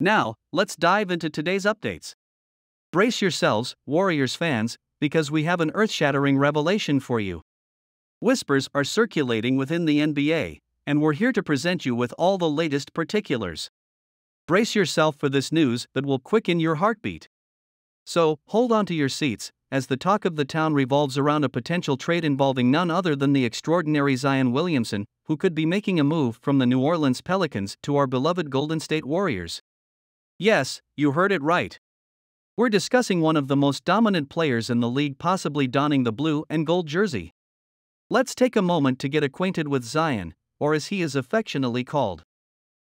Now, let's dive into today's updates. Brace yourselves, Warriors fans, because we have an earth-shattering revelation for you. Whispers are circulating within the NBA, and we're here to present you with all the latest particulars. Brace yourself for this news that will quicken your heartbeat. So, hold on to your seats, as the talk of the town revolves around a potential trade involving none other than the extraordinary Zion Williamson, who could be making a move from the New Orleans Pelicans to our beloved Golden State Warriors. Yes, you heard it right. We're discussing one of the most dominant players in the league possibly donning the blue and gold jersey. Let's take a moment to get acquainted with Zion, or as he is affectionately called.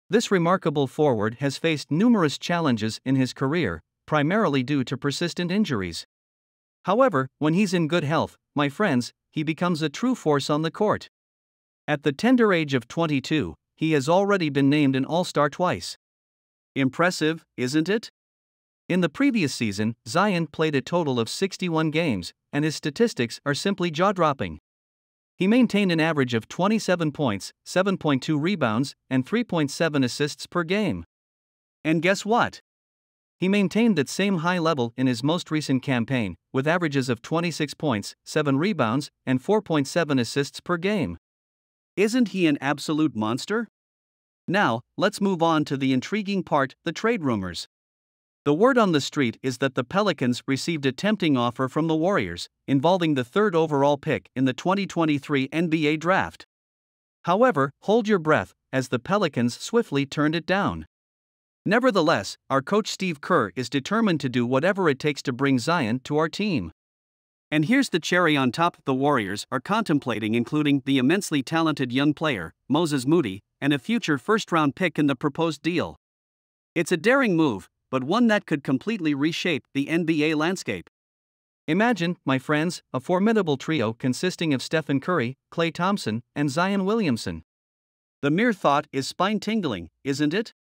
This remarkable forward has faced numerous challenges in his career, primarily due to persistent injuries. However, when he's in good health, my friends, he becomes a true force on the court. At the tender age of 22, he has already been named an All-Star twice. Impressive, isn't it? In the previous season, Zion played a total of 61 games, and his statistics are simply jaw-dropping. He maintained an average of 27 points, 7.2 rebounds, and 3.7 assists per game. And guess what? He maintained that same high level in his most recent campaign, with averages of 26 points, 7 rebounds, and 4.7 assists per game. Isn't he an absolute monster? Now, let's move on to the intriguing part, the trade rumors. The word on the street is that the Pelicans received a tempting offer from the Warriors, involving the third overall pick in the 2023 NBA draft. However, hold your breath, as the Pelicans swiftly turned it down. Nevertheless, our coach Steve Kerr is determined to do whatever it takes to bring Zion to our team. And here's the cherry on top: the Warriors are contemplating including the immensely talented young player, Moses Moody, and a future first-round pick in the proposed deal. It's a daring move, but one that could completely reshape the NBA landscape. Imagine, my friends, a formidable trio consisting of Stephen Curry, Klay Thompson, and Zion Williamson. The mere thought is spine-tingling, isn't it?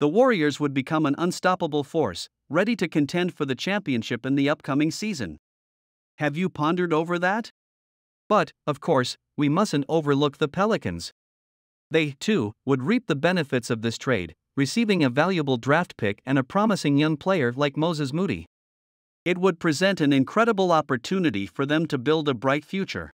The Warriors would become an unstoppable force, ready to contend for the championship in the upcoming season. Have you pondered over that? But, of course, we mustn't overlook the Pelicans. They, too, would reap the benefits of this trade, receiving a valuable draft pick and a promising young player like Moses Moody. It would present an incredible opportunity for them to build a bright future.